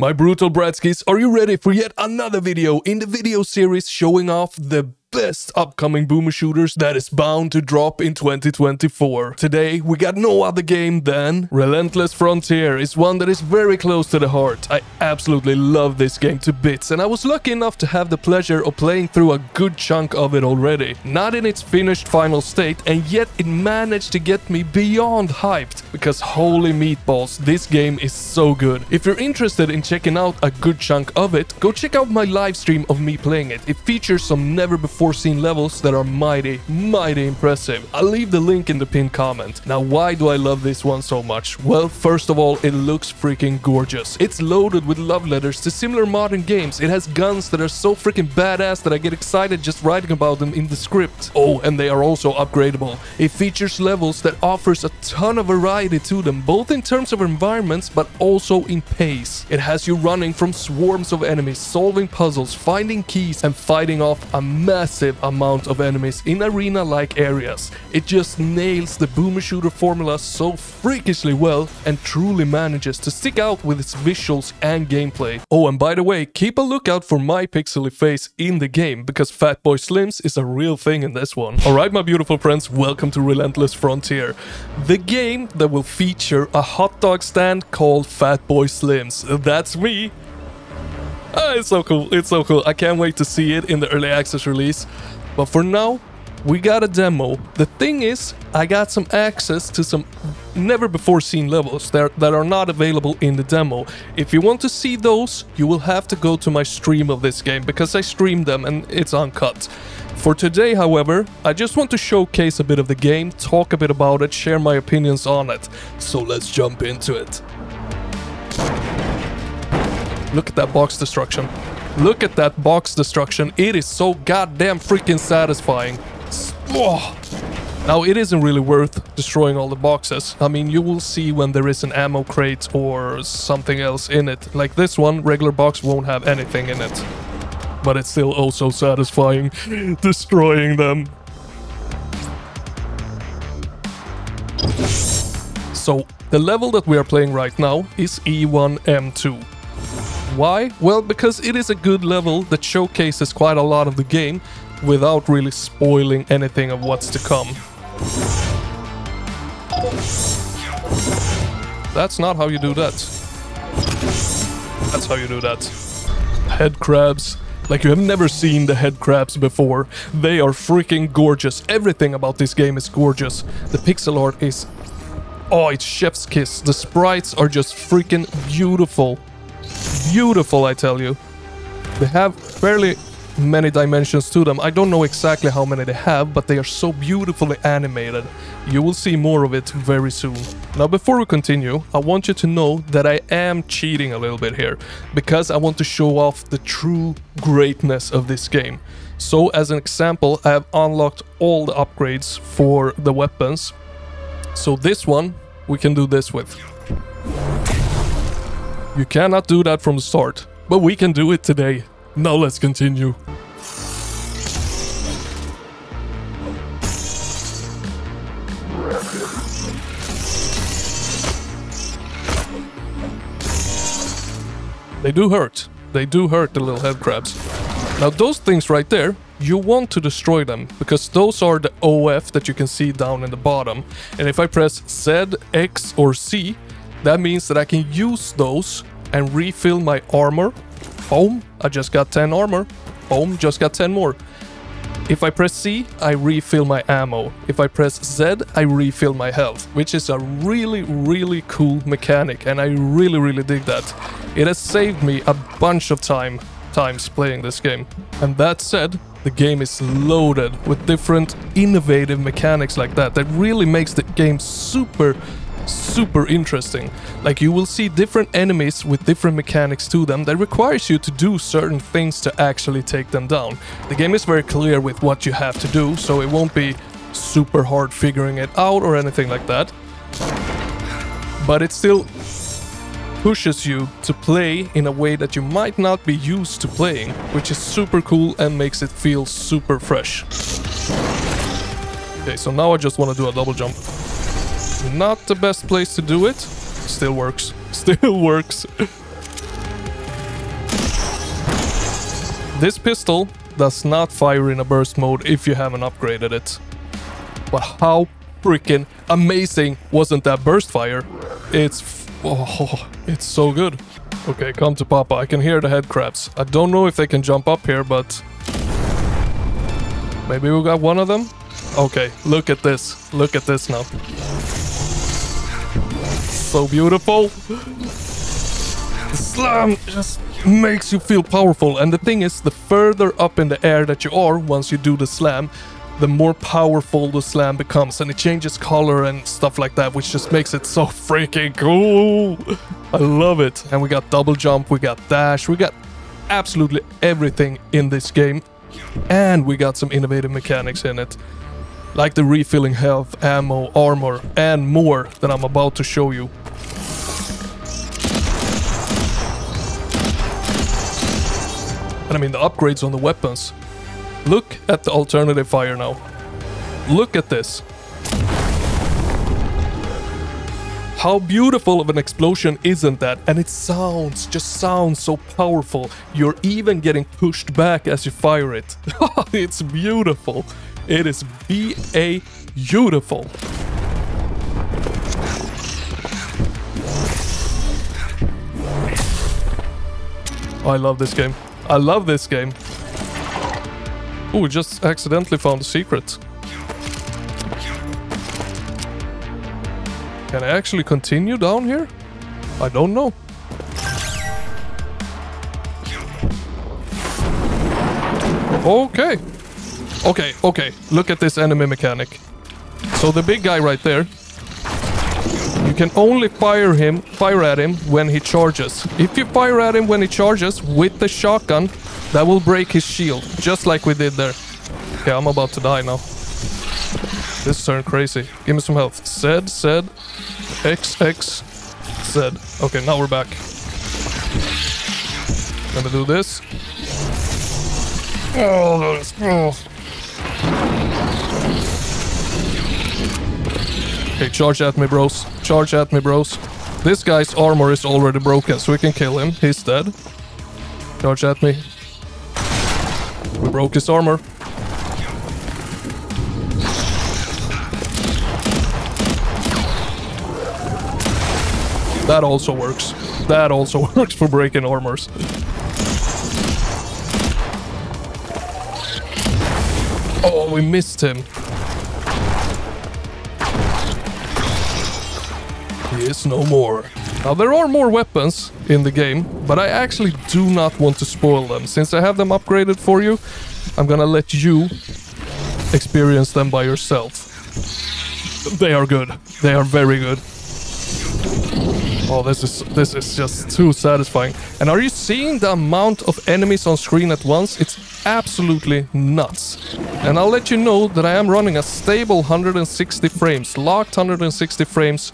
My brutal Bratskis, are you ready for yet another video in the video series showing off the best upcoming boomer shooters that is bound to drop in 2024. Today we got no other game than Relentless Frontier. Is one that is very close to the heart. I absolutely love this game to bits, and I was lucky enough to have the pleasure of playing through a good chunk of it already. Not in its finished final state, and yet it managed to get me beyond hyped, because holy meatballs, this game is so good. If you're interested in checking out a good chunk of it, go check out my live stream of me playing it. It features some never before seen levels that are mighty impressive. I'll leave the link in the pinned comment. Now, why do I love this one so much? Well, first of all, it looks freaking gorgeous. It's loaded with love letters to similar modern games. It has guns that are so freaking badass that I get excited just writing about them in the script. Oh, and they are also upgradable. It features levels that offers a ton of variety to them, both in terms of environments but also in pace. It has you running from swarms of enemies, solving puzzles, finding keys, and fighting off a massive amount of enemies in arena-like areas. It just nails the boomer shooter formula so freakishly well, and truly manages to stick out with its visuals and gameplay. Oh, and by the way, keep a lookout for my pixely face in the game, because Fat Boy Slims is a real thing in this one. Alright, my beautiful friends, welcome to Relentless Frontier, the game that will feature a hot dog stand called Fat Boy Slims. That's me! Oh, it's so cool, it's so cool. I can't wait to see it in the early access release. But for now, we got a demo. The thing is, I got some access to some never before seen levels that are not available in the demo. If you want to see those, you will have to go to my stream of this game, because I streamed them and it's uncut. For today, however, I just want to showcase a bit of the game, talk a bit about it, share my opinions on it. So let's jump into it. Look at that box destruction. Look at that box destruction. It is so goddamn freaking satisfying. Oh. Now, it isn't really worth destroying all the boxes. I mean, you will see when there is an ammo crate or something else in it. Like this one, regular box won't have anything in it. But it's still oh so satisfying destroying them. So, the level that we are playing right now is E1M2. Why? Well, because it is a good level that showcases quite a lot of the game without really spoiling anything of what's to come. That's not how you do that. That's how you do that. Head crabs. Like you have never seen the head crabs before. They are freaking gorgeous. Everything about this game is gorgeous. The pixel art is... oh, it's chef's kiss. The sprites are just freaking beautiful. Beautiful, I tell you. They have fairly many dimensions to them. I don't know exactly how many they have, but they are so beautifully animated. You will see more of it very soon. Now, before we continue, I want you to know that I am cheating a little bit here, because I want to show off the true greatness of this game. So, as an example, I have unlocked all the upgrades for the weapons. So this one, we can do this with. You cannot do that from the start, but we can do it today. Now let's continue. They do hurt. They do hurt, the little head crabs. Now those things right there, you want to destroy them, because those are the OF that you can see down in the bottom. And if I press Z, X or C, that means that I can use those and refill my armor. Boom, I just got 10 armor. Boom, just got 10 more. If I press C, I refill my ammo. If I press Z, I refill my health, which is a really cool mechanic, and I really dig that. It has saved me a bunch of times playing this game. And that said, the game is loaded with different innovative mechanics like that really makes the game super interesting. Like, you will see different enemies with different mechanics to them that requires you to do certain things to actually take them down. The game is very clear with what you have to do, so it won't be super hard figuring it out or anything like that. But it still pushes you to play in a way that you might not be used to playing, which is super cool and makes it feel super fresh. Okay, so now I just want to do a double jump. Not the best place to do it. Still works. Still works. This pistol does not fire in a burst mode if you haven't upgraded it. But how freaking amazing wasn't that burst fire? It's so good. Okay, come to Papa. I can hear the head crabs. I don't know if they can jump up here, but... maybe we got one of them? Okay, look at this. Look at this now. So beautiful. The slam just makes you feel powerful. And the thing is, the further up in the air that you are, once you do the slam, the more powerful the slam becomes, and it changes color and stuff like that, which just makes it so freaking cool. I love it. And we got double jump, we got dash, we got absolutely everything in this game, and we got some innovative mechanics in it, like the refilling health, ammo, armor, and more that I'm about to show you. And I mean the upgrades on the weapons. Look at the alternative fire now. Look at this. How beautiful of an explosion isn't that? And it sounds, just sounds so powerful. You're even getting pushed back as you fire it. It's beautiful. It is B-A-beautiful. I love this game. I love this game. Oh, we just accidentally found a secret. Can I actually continue down here? I don't know. Okay. Okay, okay. Look at this enemy mechanic. So the big guy right there, you can only fire at him when he charges. If you fire at him when he charges with the shotgun, that will break his shield, just like we did there. Okay, I'm about to die now. This turned crazy. Give me some health. Zed. Okay, now we're back. Let me do this. Okay, charge at me, bros. Charge at me, bros. This guy's armor is already broken, so we can kill him. He's dead. Charge at me. We broke his armor. That also works. That also works for breaking armors. Oh, we missed him. He is no more. Now, there are more weapons in the game, but I actually do not want to spoil them. Since I have them upgraded for you, I'm gonna let you experience them by yourself. They are good. They are very good. Oh, this is just too satisfying. And are you seeing the amount of enemies on screen at once? It's absolutely nuts. And I'll let you know that I am running a stable 160 frames, locked 160 frames,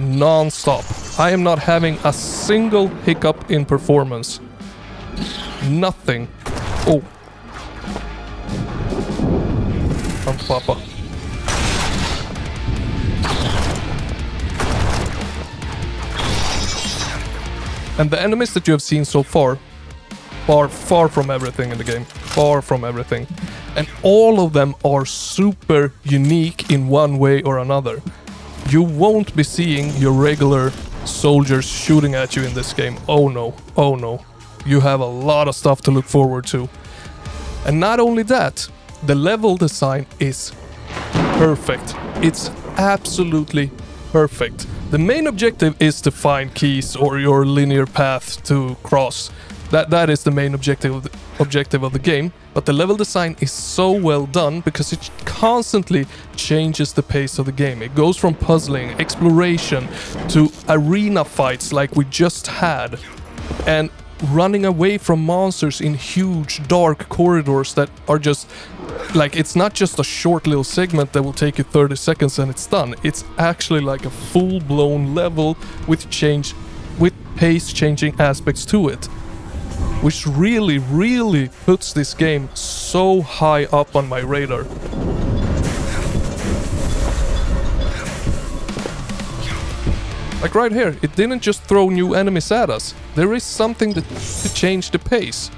non-stop. I am not having a single hiccup in performance. Nothing. Oh. I'm Papa. And the enemies that you have seen so far are far from everything in the game. Far from everything. And all of them are super unique in one way or another. You won't be seeing your regular soldiers shooting at you in this game. Oh no, oh no. You have a lot of stuff to look forward to. And not only that, the level design is perfect. It's absolutely perfect. The main objective is to find keys or your linear path to cross. That is the main objective of the game, but the level design is so well done because it constantly changes the pace of the game. It goes from puzzling, exploration, to arena fights like we just had, and running away from monsters in huge dark corridors that are just... like, it's not just a short little segment that will take you 30 seconds and it's done. It's actually like a full-blown level with pace-changing aspects to it, which really, really puts this game so high up on my radar. Like right here, it didn't just throw new enemies at us. There is something to change the pace.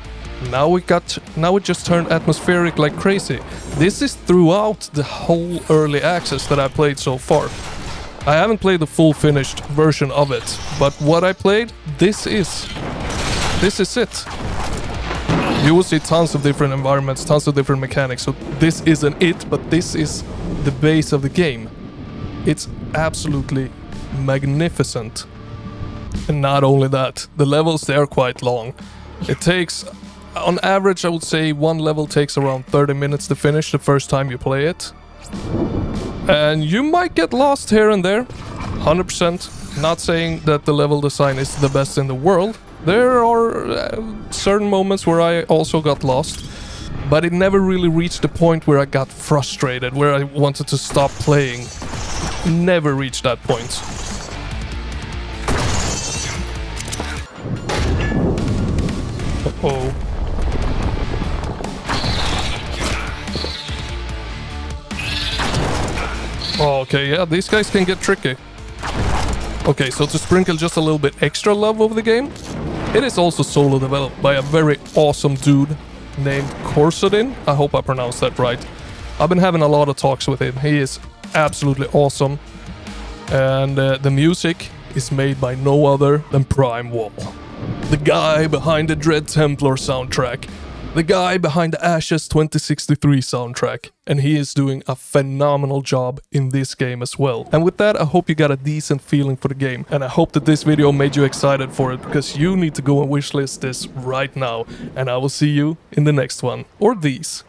Now it just turned atmospheric like crazy. This is throughout the whole early access that I played so far. I haven't played the full finished version of it, but what I played, this is it. You will see tons of different environments, tons of different mechanics, so this isn't it, but this is the base of the game. It's absolutely magnificent. And not only that, the levels, they are quite long. It takes, on average, I would say one level takes around 30 minutes to finish the first time you play it. And you might get lost here and there, 100%. Not saying that the level design is the best in the world. There are certain moments where I also got lost, but it never really reached the point where I got frustrated, where I wanted to stop playing. Never reached that point. Uh-oh. Okay, yeah, these guys can get tricky. Okay, so to sprinkle just a little bit extra love over the game, it is also solo developed by a very awesome dude named Korsodin. I hope I pronounced that right. I've been having a lot of talks with him. He is absolutely awesome. And the music is made by no other than Prime Wobble, the guy behind the Dread Templar soundtrack. The guy behind the Ashes 2063 soundtrack, and he is doing a phenomenal job in this game as well. And with that, I hope you got a decent feeling for the game, and I hope that this video made you excited for it, because you need to go and wishlist this right now, and I will see you in the next one, or these.